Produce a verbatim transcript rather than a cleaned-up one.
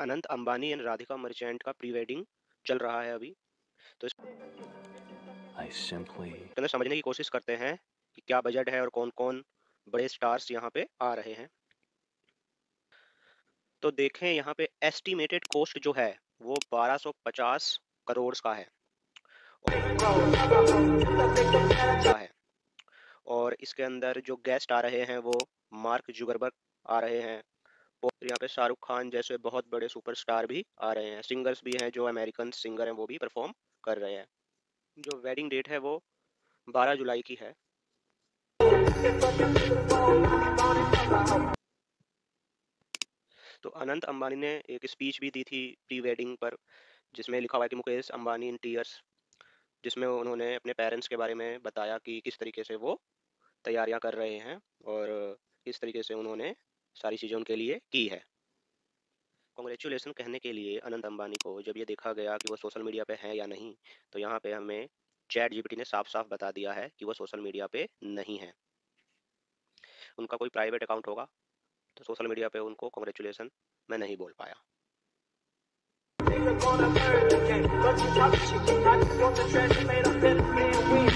Anant Ambani and Radhika merchant का pre wedding चल रहा है अभी, तो simply... समझने की कोशिश करते हैं कि क्या बजट है और कौन कौन बड़े स्टार्स यहाँ पे आ रहे हैं। तो देखें यहाँ पे एस्टिमेटेड कॉस्ट जो है वो बारह सौ पचास करोड़ का है और... और इसके अंदर जो गेस्ट आ रहे हैं वो मार्क जुगरबर्ग आ रहे हैं और यहाँ पे शाहरुख खान जैसे बहुत बड़े सुपरस्टार भी आ रहे हैं। सिंगर्स भी हैं, जो अमेरिकन सिंगर हैं वो भी परफॉर्म कर रहे हैं। जो वेडिंग डेट है वो बारह जुलाई की है। तो अनंत अंबानी ने एक स्पीच भी दी थी प्री वेडिंग पर, जिसमें लिखा हुआ है कि मुकेश अंबानी इन टीयर्स, जिसमें उन्होंने अपने पेरेंट्स के बारे में बताया कि किस तरीके से वो तैयारियां कर रहे हैं और किस तरीके से उन्होंने सारी चीज़ें उनके लिए की है। कॉन्ग्रेचुलेसन कहने के लिए अनंत अंबानी को जब ये देखा गया कि वो सोशल मीडिया पे हैं या नहीं, तो यहाँ पे हमें चैट जीपीटी ने साफ साफ बता दिया है कि वो सोशल मीडिया पे नहीं है। उनका कोई प्राइवेट अकाउंट होगा, तो सोशल मीडिया पे उनको कॉन्ग्रेचुलेसन मैं नहीं बोल पाया।